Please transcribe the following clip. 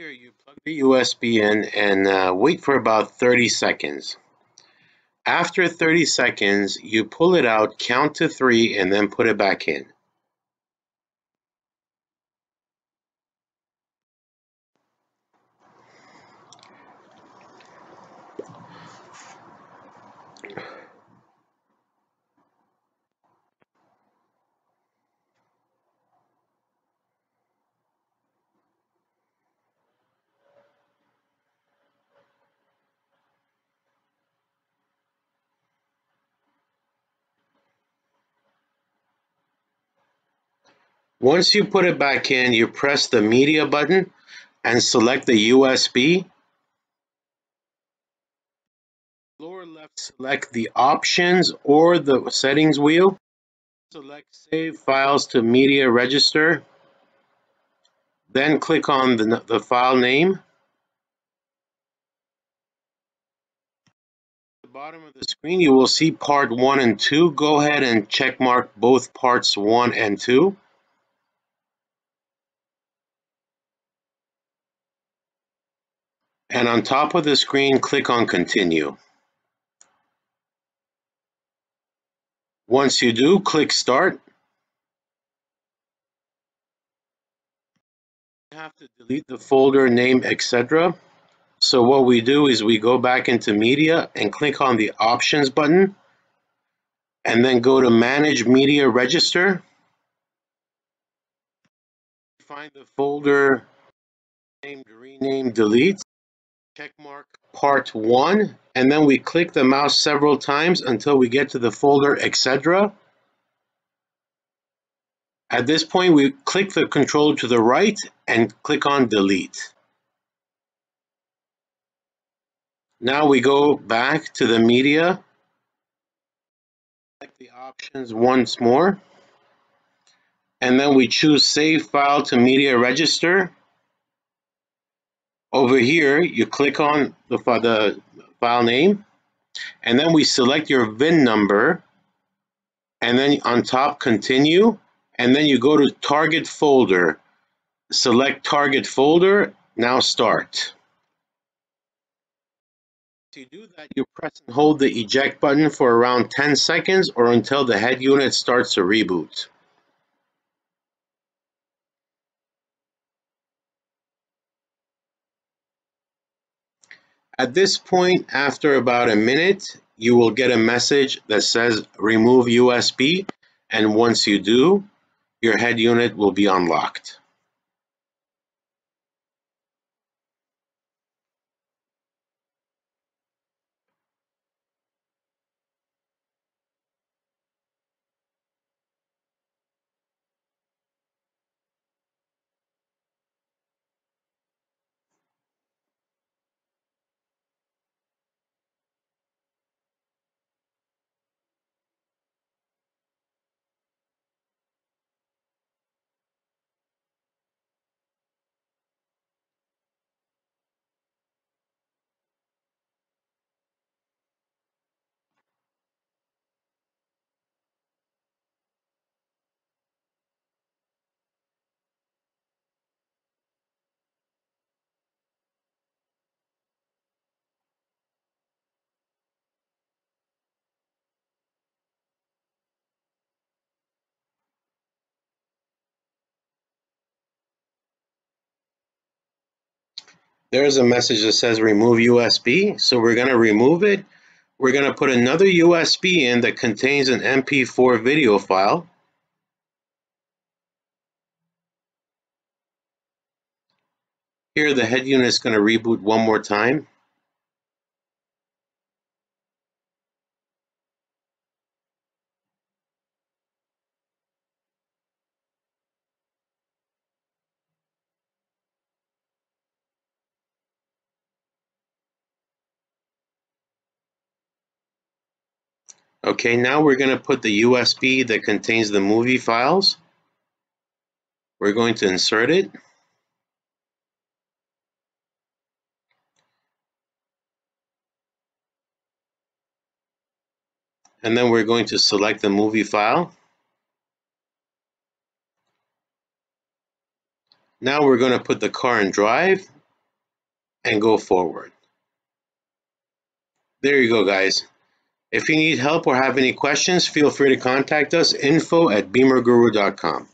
Here you plug the USB in and wait for about 30 seconds. After 30 seconds, you pull it out, count to 3, and then put it back in. Once you put it back in, you press the media button and select the USB. Lower left, select the options or the settings wheel. Select Save Files to Media Register. Then click on the file name. At the bottom of the screen, you will see Part 1 and 2. Go ahead and check mark both Parts 1 and 2. And on top of the screen, click on Continue. Once you do, click Start. You have to delete the folder name, etc. So what we do is we go back into Media and click on the Options button, and then go to Manage Media Register. Find the folder named Rename Delete. Check mark Part 1, and then we click the mouse several times until we get to the folder etc. At this point, we click the controller to the right and click on Delete. Now we go back to the media, select the options once more, and then we choose Save File to Media Register. Over here, you click on the file name, and then we select your VIN number, and then on top, Continue, and then you go to Target Folder. Select Target Folder, now Start. To do that, you press and hold the eject button for around 10 seconds or until the head unit starts to reboot. At this point, after about a minute, you will get a message that says Remove USB, and once you do, your head unit will be unlocked. There's a message that says Remove USB, so we're going to remove it. We're going to put another USB in that contains an MP4 video file. Here the head unit is going to reboot one more time. Okay, now we're going to put the USB that contains the movie files. We're going to insert it. And then we're going to select the movie file. Now we're going to put the car in drive and go forward. There you go, guys. If you need help or have any questions, feel free to contact us, info@bimmerguru.com.